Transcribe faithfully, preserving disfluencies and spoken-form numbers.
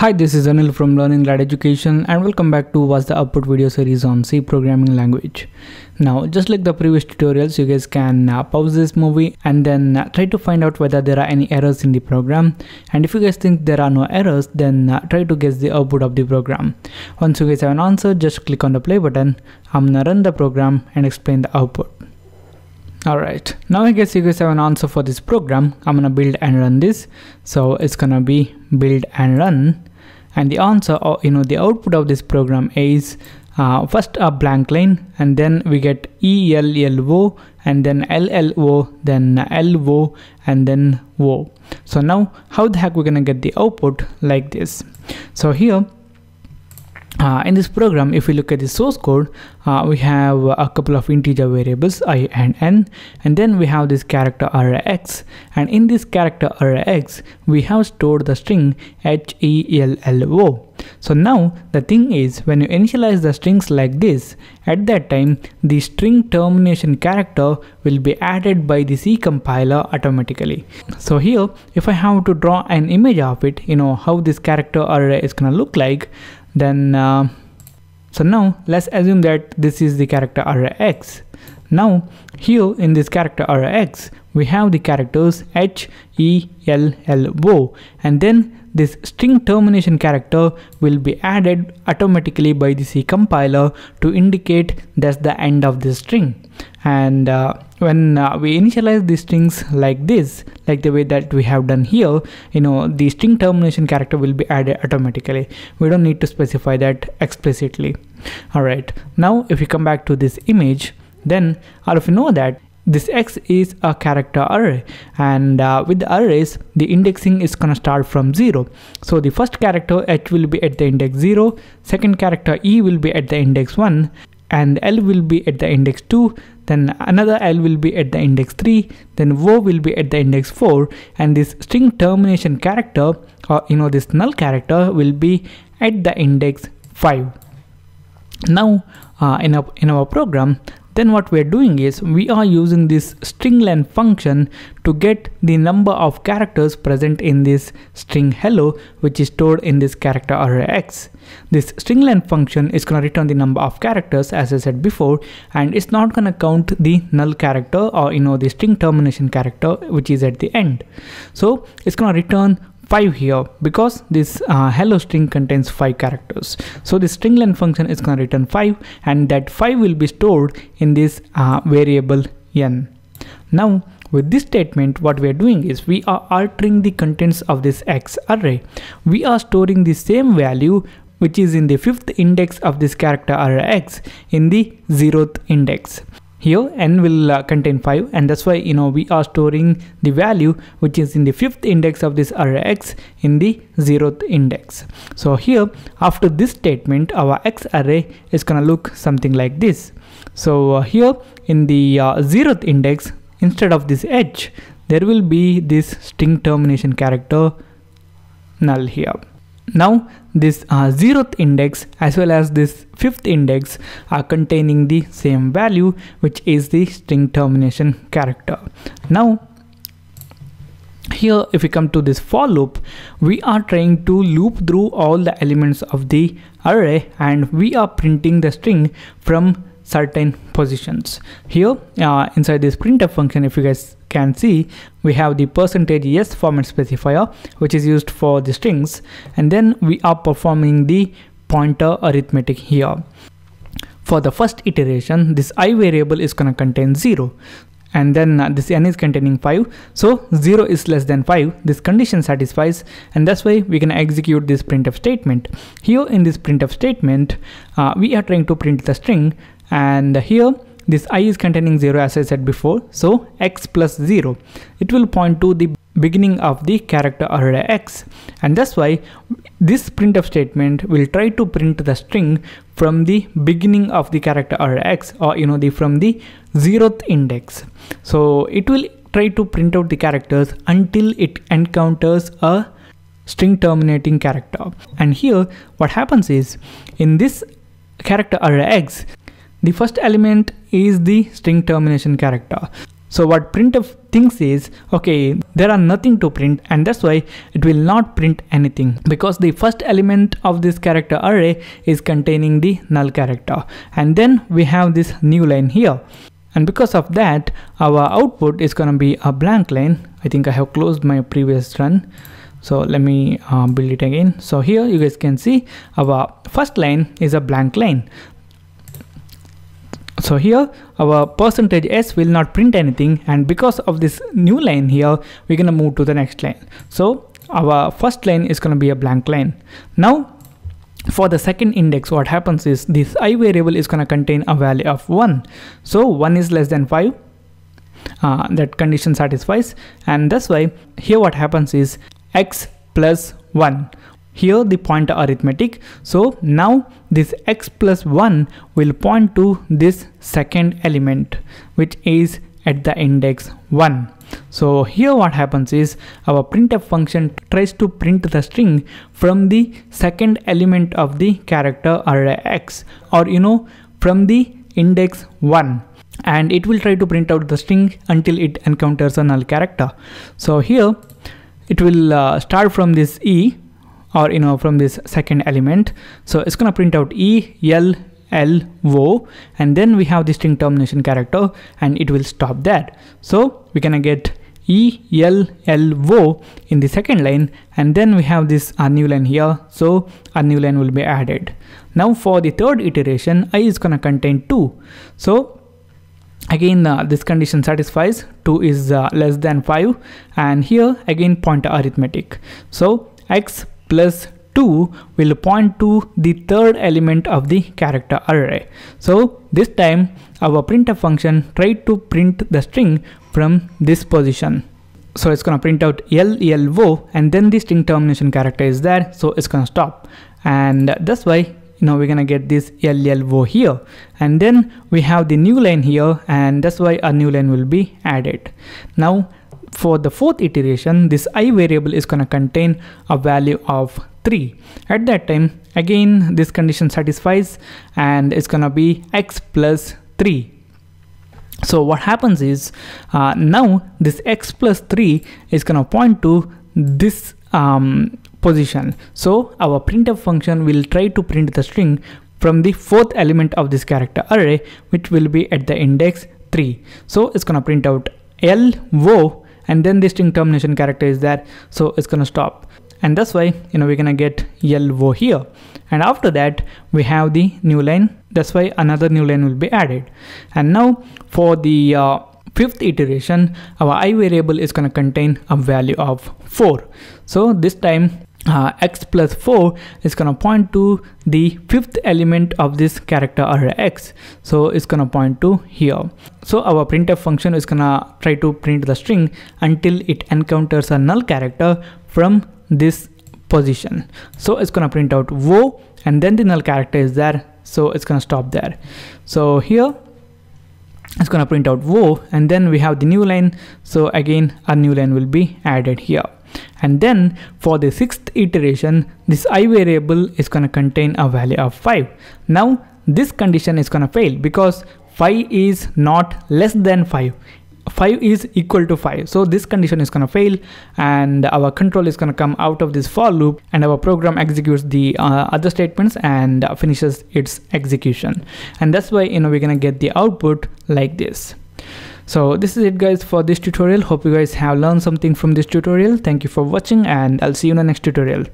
Hi, this is Anil from Learning Lad Education and welcome back to What's the Output video series on C programming language. Now, just like the previous tutorials, you guys can uh, pause this movie and then uh, try to find out whether there are any errors in the program. And if you guys think there are no errors, then uh, try to guess the output of the program. Once you guys have an answer, just click on the play button. I'm gonna run the program and explain the output. Alright, now I guess you guys have an answer for this program. I'm gonna build and run this. So it's gonna be build and run. And the answer, or you know, the output of this program is uh, first a blank line, and then we get E L L O, and then L L O, then L O, and then O. So now, how the heck we're gonna get the output like this? So here, Uh, in this program, if we look at the source code, uh, we have a couple of integer variables I and n, and then we have this character array x, and in this character array x we have stored the string hello. So now the thing is, when you initialize the strings like this, at that time the string termination character will be added by the C compiler automatically. So here, if I have to draw an image of it, you know how this character array is gonna look like. Then uh, so now let's assume that this is the character array x. Now here in this character array x we have the characters h, e, l, l, o, and then this string termination character will be added automatically by the C compiler to indicate that's the end of this string. And uh, when uh, we initialize the strings like this, like the way that we have done here, you know, the string termination character will be added automatically. We don't need to specify that explicitly. All right, now if you come back to this image, then all of you know that this x is a character array, and uh, with the arrays the indexing is gonna start from zero. So the first character h will be at the index zero, second character e will be at the index one, and L will be at the index two, then another L will be at the index three, then O will be at the index four, and this string termination character, or you know this null character, will be at the index five. Now uh, in, our, in our program, then what we are doing is we are using this string length function to get the number of characters present in this string hello, which is stored in this character array x. This string length function is going to return the number of characters, as I said before, and it's not going to count the null character, or you know the string termination character, which is at the end. So it's going to return five here, because this uh, hello string contains five characters. So the string length function is going to return five, and that five will be stored in this uh, variable n. Now with this statement, what we are doing is we are altering the contents of this x array. We are storing the same value which is in the fifth index of this character array x in the zeroth index. Here n will uh, contain five, and that's why you know we are storing the value which is in the fifth index of this array x in the zeroth index. So here, after this statement, our x array is gonna look something like this. So uh, here in the uh, zeroth index, instead of this h, there will be this string termination character null here. Now this uh, zeroth index as well as this fifth index are containing the same value, which is the string termination character. Now here, if we come to this for loop, we are trying to loop through all the elements of the array, and we are printing the string from certain positions. Here uh, inside this printf function, if you guys can see, we have the percentage yes format specifier, which is used for the strings, and then we are performing the pointer arithmetic here. For the first iteration, this I variable is going to contain zero, and then uh, this n is containing five, so zero is less than five. This condition satisfies, and that's why we can execute this printf statement. Here in this printf statement, uh, we are trying to print the string, and here this I is containing zero, as I said before, so x plus zero, it will point to the beginning of the character array x, and that's why this printf statement will try to print the string from the beginning of the character array x, or you know the from the zeroth index. So it will try to print out the characters until it encounters a string terminating character. And here what happens is, in this character array x, the first element is the string termination character. So what printf thinks is, okay, there are nothing to print, and that's why it will not print anything, because the first element of this character array is containing the null character, and then we have this new line here, and because of that our output is gonna be a blank line. I think I have closed my previous run, so let me uh, build it again. So here you guys can see our first line is a blank line. So here our percentage s will not print anything, and because of this new line here we're gonna move to the next line. So our first line is gonna be a blank line. Now for the second index, what happens is this I variable is gonna contain a value of one. So one is less than five, uh, that condition satisfies, and that's why here what happens is x plus one. Here the pointer arithmetic. So now this x plus one will point to this second element, which is at the index one. So here what happens is our printf function tries to print the string from the second element of the character array x, or you know, from the index one, and it will try to print out the string until it encounters a null character. So here it will uh, start from this e, or you know, from this second element. So it's gonna print out E, L, L, O, and then we have the string termination character, and it will stop that. So we're gonna get E, L, L, O in the second line, and then we have this our new line here, so our new line will be added. Now for the third iteration, I is gonna contain two. So again uh, this condition satisfies, two is uh, less than five, and here again pointer arithmetic. So X plus two will point to the third element of the character array. So this time our printf function tried to print the string from this position. So it's gonna print out L, L, O, and then the string termination character is there, so it's gonna stop, and that's why now we're gonna get this L L O here, and then we have the new line here, and that's why a new line will be added. Now for the fourth iteration, this I variable is gonna contain a value of three. At that time, again this condition satisfies, and it's gonna be x plus three. So what happens is uh, now this x plus three is gonna point to this um, position. So our printf function will try to print the string from the fourth element of this character array, which will be at the index three. So it's gonna print out L, O, and then the string termination character is there, so it's gonna stop, and that's why you know we're gonna get L, O here, and after that we have the new line. That's why another new line will be added. And now for the uh, fifth iteration, our I variable is gonna contain a value of four. So this time Uh, x plus four is gonna point to the fifth element of this character array x, so it's gonna point to here. So our printf function is gonna try to print the string until it encounters a null character from this position. So it's gonna print out wo, and then the null character is there, so it's gonna stop there. So here it's gonna print out wo, and then we have the new line, so again a new line will be added here. And then for the sixth iteration, this I variable is going to contain a value of five. Now this condition is going to fail, because five is not less than five. five is equal to five. So this condition is going to fail, and our control is going to come out of this for loop, and our program executes the uh, other statements and uh, finishes its execution. And that's why you know we're going to get the output like this. So this is it guys for this tutorial. Hope you guys have learned something from this tutorial. Thank you for watching, and I'll see you in the next tutorial.